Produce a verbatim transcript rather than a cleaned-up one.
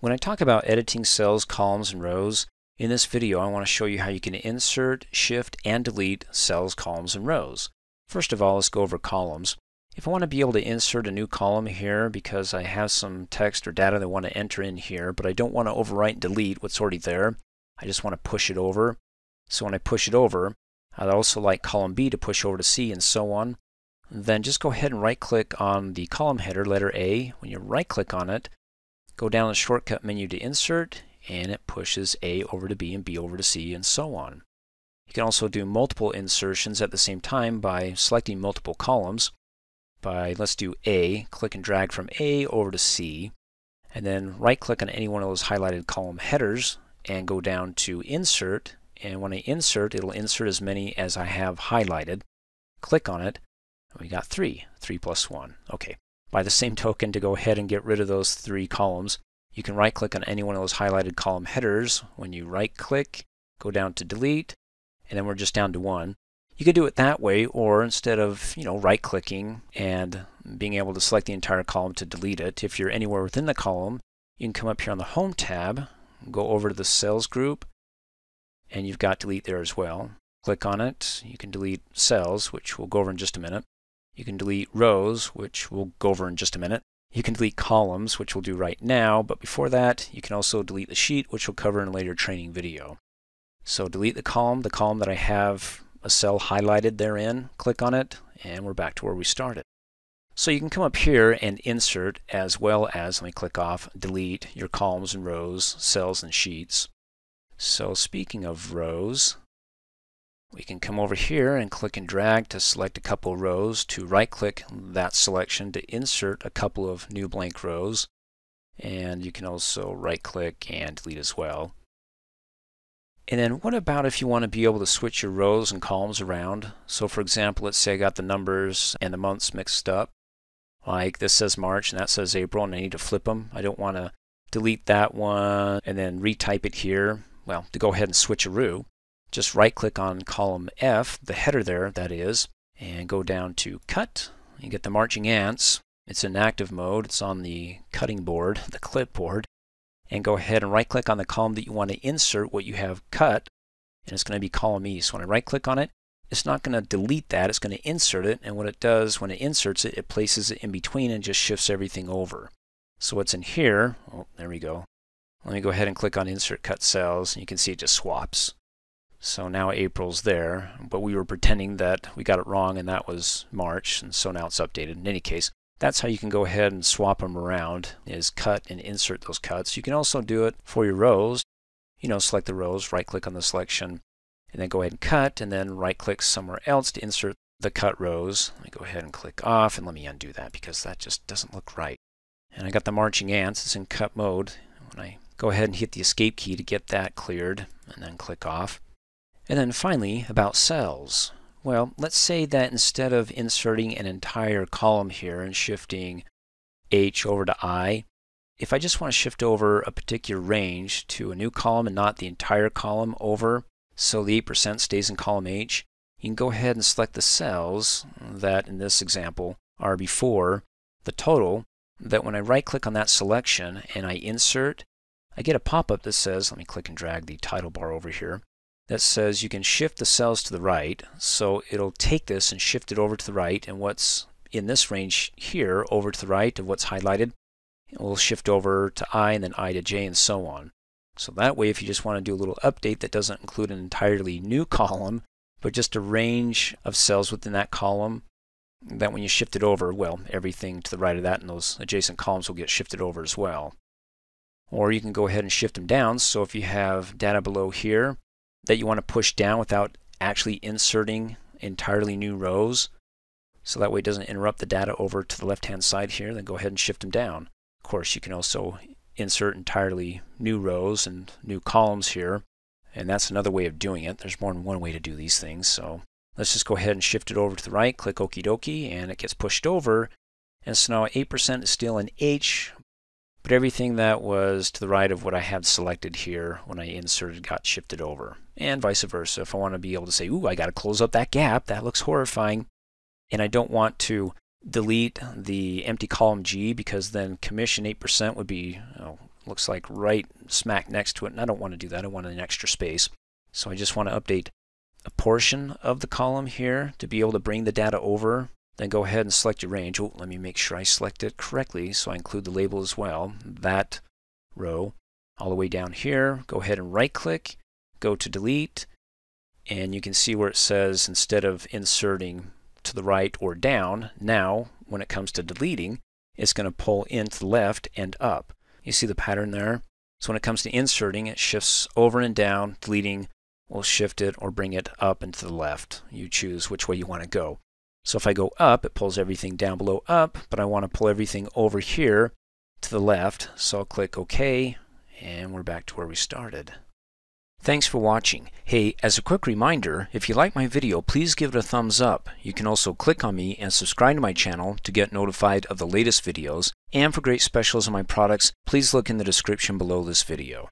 When I talk about editing cells, columns, and rows, in this video I want to show you how you can insert, shift, and delete cells, columns, and rows. First of all, let's go over columns. If I want to be able to insert a new column here because I have some text or data that I want to enter in here, but I don't want to overwrite and delete what's already there, I just want to push it over. So when I push it over, I'd also like column B to push over to C and so on. And then just go ahead and right click on the column header, letter A. When you right click on it, go down the shortcut menu to insert, and it pushes A over to B and B over to C and so on. You can also do multiple insertions at the same time by selecting multiple columns. By, let's do A, click and drag from A over to C, and then right click on any one of those highlighted column headers and go down to insert, and when I insert, it'll insert as many as I have highlighted. Click on it, and we got three, three plus one. Okay, by the same token, to go ahead and get rid of those three columns, you can right click on any one of those highlighted column headers. When you right click, go down to delete, and then we're just down to one. You could do it that way, or instead of, you know, right-clicking and being able to select the entire column to delete it, if you're anywhere within the column, you can come up here on the Home tab, go over to the Cells group, and you've got Delete there as well. Click on it. You can delete cells, which we'll go over in just a minute. You can delete rows, which we'll go over in just a minute. You can delete columns, which we'll do right now, but before that, you can also delete the sheet, which we'll cover in a later training video. So delete the column, the column that I have a cell highlighted therein, click on it, and we're back to where we started. So you can come up here and insert, as well as, let me click off, delete your columns and rows, cells and sheets. So speaking of rows, we can come over here and click and drag to select a couple of rows, to right click that selection to insert a couple of new blank rows, and you can also right click and delete as well. And then what about if you want to be able to switch your rows and columns around? So for example, let's say I got the numbers and the months mixed up. Like this says March and that says April, and I need to flip them. I don't want to delete that one and then retype it here. Well, to go ahead and switcheroo, just right click on column F, the header there that is, and go down to Cut. You get the marching ants. It's in active mode. It's on the cutting board, the clipboard. And go ahead and right click on the column that you want to insert what you have cut, and it's going to be column E. So when I right click on it, it's not going to delete that, it's going to insert it, and what it does when it inserts it, it places it in between and just shifts everything over. So what's in here, oh, there we go. Let me go ahead and click on Insert Cut Cells, and you can see it just swaps. So now April's there, but we were pretending that we got it wrong and that was March, and so now it's updated. In any case, that's how you can go ahead and swap them around, is cut and insert those cuts. You can also do it for your rows. You know, select the rows, right click on the selection, and then go ahead and cut, and then right click somewhere else to insert the cut rows. Let me go ahead and click off, and let me undo that because that just doesn't look right. And I got the marching ants, it's in cut mode. When I go ahead and hit the escape key to get that cleared, and then click off. And then finally, about cells. Well, let's say that instead of inserting an entire column here and shifting H over to I, if I just want to shift over a particular range to a new column and not the entire column over, so the eight percent stays in column H, you can go ahead and select the cells that, in this example, are before the total, that when I right-click on that selection and I insert, I get a pop-up that says, let me click and drag the title bar over here, that says you can shift the cells to the right, so it'll take this and shift it over to the right, and what's in this range here over to the right of what's highlighted, it will shift over to I and then I to J and so on. So that way, if you just want to do a little update that doesn't include an entirely new column, but just a range of cells within that column, then when you shift it over, well, everything to the right of that and those adjacent columns will get shifted over as well. Or you can go ahead and shift them down, so if you have data below here that you want to push down without actually inserting entirely new rows, so that way it doesn't interrupt the data over to the left hand side here, then go ahead and shift them down. Of course, you can also insert entirely new rows and new columns here, and that's another way of doing it. There's more than one way to do these things, so let's just go ahead and shift it over to the right, click okie dokie, and it gets pushed over, and so now eight percent is still in H, but everything that was to the right of what I had selected here when I inserted got shifted over, and vice versa. If I want to be able to say, ooh, I got to close up that gap, that looks horrifying, and I don't want to delete the empty column G because then commission eight percent would be, oh, looks like right smack next to it, and I don't want to do that. I want an extra space. So I just want to update a portion of the column here to be able to bring the data over. Then go ahead and select your range. Oh, let me make sure I select it correctly, so I include the label as well, that row. All the way down here, go ahead and right click, go to delete, and you can see where it says instead of inserting to the right or down, now when it comes to deleting, it's going to pull in to the left and up. You see the pattern there? So when it comes to inserting, it shifts over and down. Deleting will shift it or bring it up and to the left. You choose which way you want to go. So if I go up, it pulls everything down below up, but I want to pull everything over here to the left. So I'll click OK, and we're back to where we started. Thanks for watching. Hey, as a quick reminder, if you like my video, please give it a thumbs up. You can also click on me and subscribe to my channel to get notified of the latest videos. And for great specials on my products, please look in the description below this video.